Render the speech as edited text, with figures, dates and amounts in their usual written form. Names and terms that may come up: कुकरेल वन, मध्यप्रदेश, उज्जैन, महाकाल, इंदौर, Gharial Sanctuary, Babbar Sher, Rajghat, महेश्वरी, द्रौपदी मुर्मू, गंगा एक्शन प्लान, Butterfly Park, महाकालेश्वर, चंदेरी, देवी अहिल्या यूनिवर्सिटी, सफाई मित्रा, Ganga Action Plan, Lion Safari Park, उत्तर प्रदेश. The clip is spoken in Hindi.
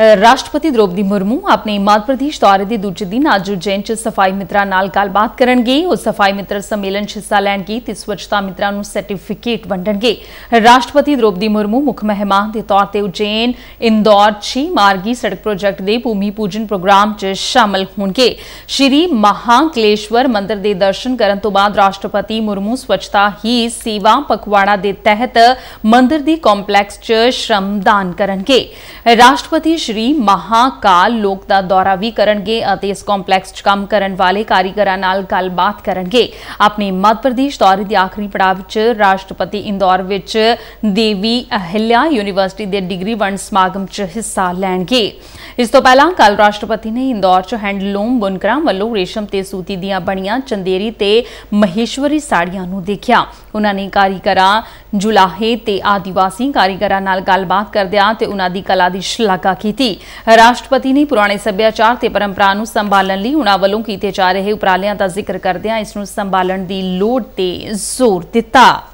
राष्ट्रपति द्रौपदी मुर्मू अपने मध्यप्रदेश दौरे के दूजे दिन आज उज्जैन च सफाई मित्रा नाल गलबात करनगे। और सफाई मित्र सम्मेलन च हिस्सा लैणगे ते स्वच्छता मित्रा नूं सर्टिफिकेट वंडणगे। राष्ट्रपति द्रौपदी मुर्मू मुख मेहमान के तौर पर उज्जैन इंदौर 6 मार्गी सड़क प्रोजेक्ट के भूमि पूजन प्रोग्राम च शामिल होणगे। श्री महाकालेश्वर मंदिर के दर्शन करन तो बाद राष्ट्रपति मुर्मू स्वच्छता ही सेवा पखवाड़ा के तहत मंदिर दी कॉम्पलैक्स च श्रमदान करनगे। राष्ट्रपति श्री महाकाल लोक दा दौरा भी करनगे अते इस कॉम्पलैक्स च काम करन वाले कारीगरां नाल गलबात करनगे। अपने मध्य प्रदेश दौरे दे आखिरी पड़ाव च राष्ट्रपति इंदौर विच देवी अहिल्या यूनिवर्सिटी दे डिग्री वंड समागम च हिस्सा लैणगे। इस तो पहला कल राष्ट्रपति ने इंदौर च हैंडलूम बुनकरां वल्लों रेशम ते सूती दियां बणियां चंदेरी ते महेश्वरी साड़ियां नूं देखिया। उन्होंने कारीगरां जुलाहे ते आदिवासी कारीगरां नाल गलबात करदियां ते उन्हां दी कला दी शलाघा कीती। राष्ट्रपति ने पुराने सभ्याचार ते परंपरा नूं संभालण लई उन्हां वल्लों कीते जा रहे उपरालियां दा जिक्र करदियां इस नूं संभालण दी लोड़ ते जोर दित्ता।